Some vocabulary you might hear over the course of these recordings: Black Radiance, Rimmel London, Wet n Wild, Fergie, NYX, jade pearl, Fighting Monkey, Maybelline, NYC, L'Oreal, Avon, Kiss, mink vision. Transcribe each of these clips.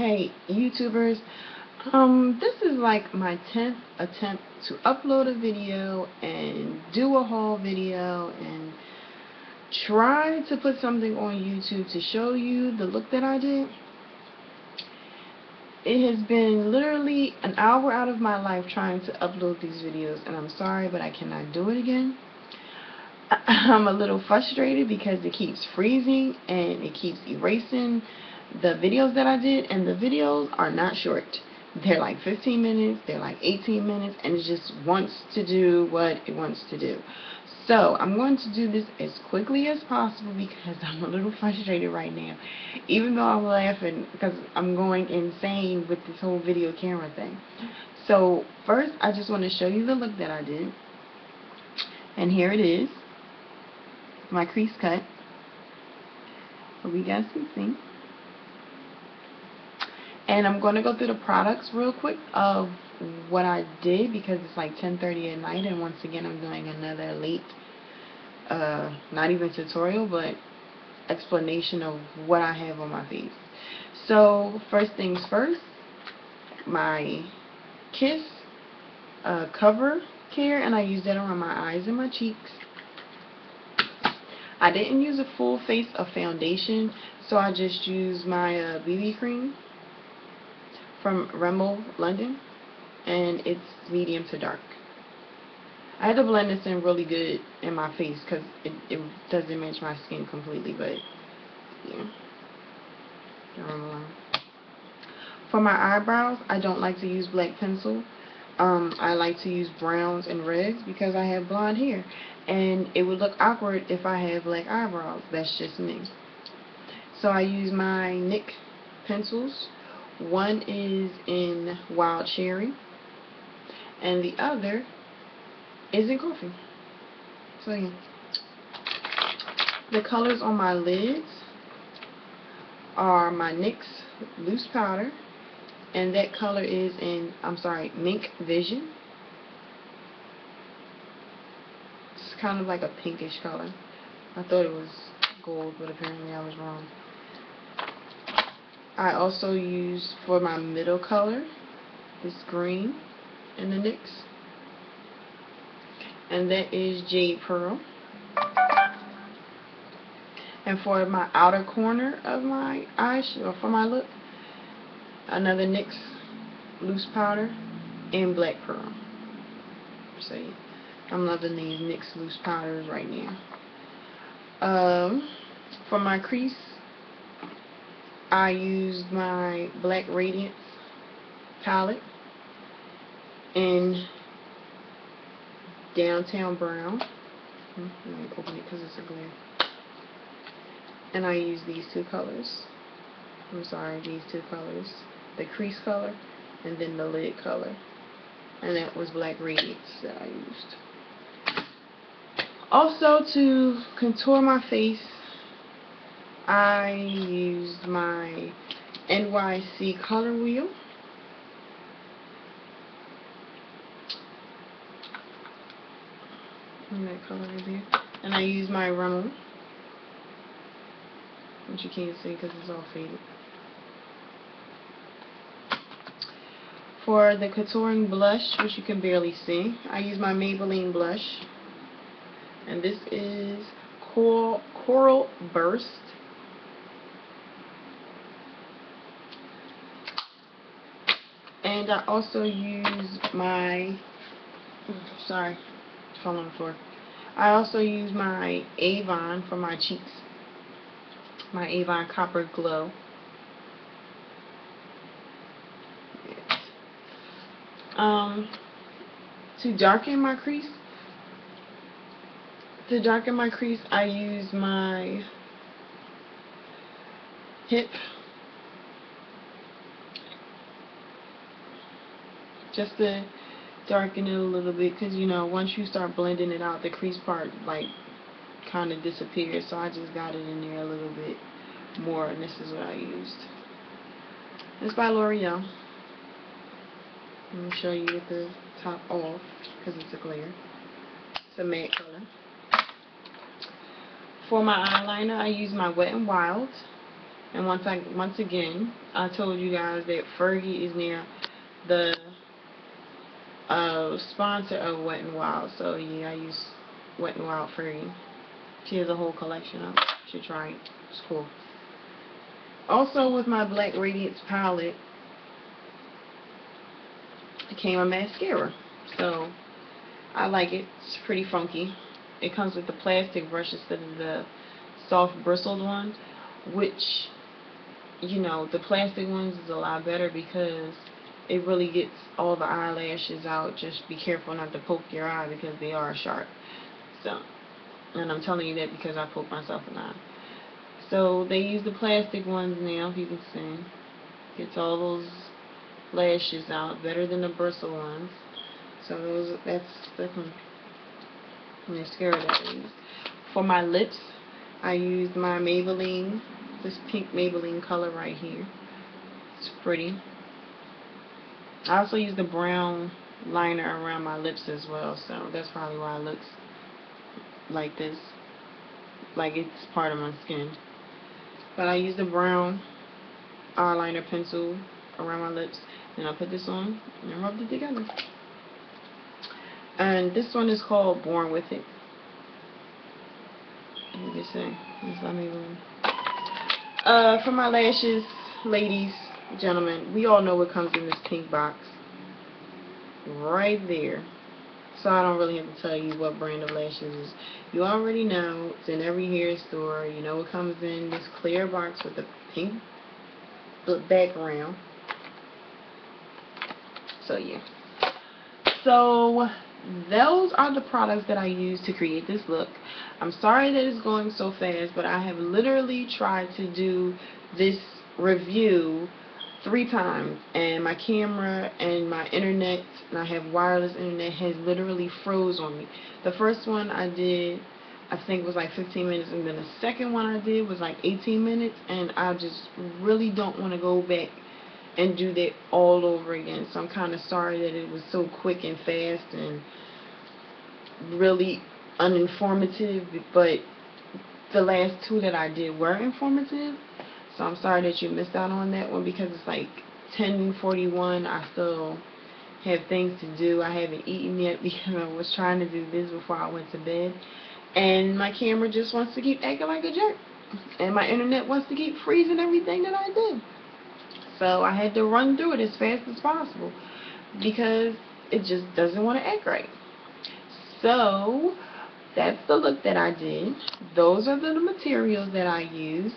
Hey YouTubers, this is like my 10th attempt to upload a video and do a haul video and try to put something on YouTube to show you the look that I did. It has been literally an hour out of my life trying to upload these videos, and I'm sorry, but I cannot do it again. I'm a little frustrated because it keeps freezing and it keeps erasing the videos that I did, and the videos are not short. They're like 15 minutes, they're like 18 minutes, and it just wants to do what it wants to do. So I'm going to do this as quickly as possible because I'm a little frustrated right now, even though I'm laughing because I'm going insane with this whole video camera thing. So first I just want to show you the look that I did, and here it is, my crease cut. Hope you guys can see. And I'm going to go through the products real quick of what I did because it's like 10:30 at night, and once again I'm doing another late, not even tutorial, but explanation of what I have on my face. So first things first, my Kiss Cover Care, and I use that around my eyes and my cheeks. I didn't use a full face of foundation, so I just used my BB cream from Rimmel London, and it's medium to dark. I had to blend this in really good in my face because it doesn't match my skin completely, but yeah. For my eyebrows, I don't like to use black pencil. I like to use browns and reds because I have blonde hair, and it would look awkward if I had black eyebrows. That's just me. So I use my NYX pencils. One is in Wild Cherry, and the other is in Coffee. So yeah, the colors on my lids are my NYX Loose Powder, and that color is in, I'm sorry, Mink Vision. It's kind of like a pinkish color. I thought it was gold, but apparently I was wrong. I also use for my middle color this green in the NYX, and that is Jade Pearl. And for my outer corner of my eyes, or for my lip, another NYX Loose Powder and Black Pearl. So yeah, I'm loving these NYX Loose Powders right now. For my crease, I used my Black Radiance palette in Downtown Brown. Let me open it because it's a glare. And I used these two colors. I'm sorry, these two colors. The crease color and then the lid color. And that was Black Radiance that I used. Also, to contour my face, I used my NYC color wheel, and that color right there. And I used my Rimmel, which you can't see because it's all faded. For the contouring blush, which you can barely see, I used my Maybelline blush, and this is Coral Burst. And I also use my, sorry, fell on the floor. I also use my Avon for my cheeks, my Avon Copper Glow. To darken my crease, I use my Hip. Just to darken it a little bit, because you know, once you start blending it out, the crease part like kind of disappears. So I just got it in there a little bit more, and this is what I used. It's by L'Oreal. Let me show you with the top off because it's a glare. It's a matte color. For my eyeliner, I use my Wet n Wild And once again, I told you guys that Fergie is now the sponsor of Wet n Wild. So yeah, I use Wet n Wild Fergie. She has a whole collection of it. You should try it. It's cool. Also, with my Black Radiance palette came a mascara. So I like it. It's pretty funky. It comes with the plastic brush instead of the soft bristled one, which, you know, the plastic ones is a lot better because it really gets all the eyelashes out. Just be careful not to poke your eye because they are sharp. So, and I'm telling you that because I poked myself in the eye. So they use the plastic ones now, if you can see. Gets all those lashes out better than the bristle ones. So those, that's the mascara that I use. For my lips, I used my Maybelline, this pink Maybelline color right here. It's pretty. I also use the brown liner around my lips as well, so that's probably why it looks like this, like it's part of my skin. But I use the brown eyeliner pencil around my lips, and I put this on and rubbed it together. And this one is called Born With It. You can see. For my lashes, ladies, gentlemen, we all know what comes in this pink box. Right there. So I don't really have to tell you what brand of lashes is. You already know. It's in every hair store. You know what comes in this clear box with the pink background. So yeah. So those are the products that I use to create this look. I'm sorry that it's going so fast, but I have literally tried to do this review 3 times, and my camera and my internet, and I have wireless internet, has literally froze on me. The first one I did, I think, was like 15 minutes, and then the second one I did was like 18 minutes, and I just really don't want to go back and do that all over again. So I'm kind of sorry that it was so quick and fast and really uninformative, but the last 2 that I did were informative. So I'm sorry that you missed out on that one, because it's like 10:41. I still have things to do. I haven't eaten yet because I was trying to do this before I went to bed, and my camera just wants to keep acting like a jerk, and my internet wants to keep freezing everything that I did. So I had to run through it as fast as possible because it just doesn't want to act right. So that's the look that I did. Those are the materials that I used.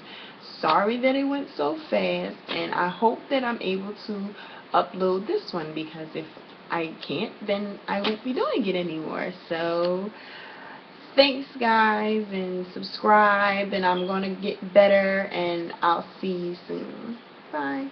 Sorry that it went so fast, and I hope that I'm able to upload this one, because if I can't, then I won't be doing it anymore. So thanks, guys, and subscribe, and I'm going to get better, and I'll see you soon. Bye.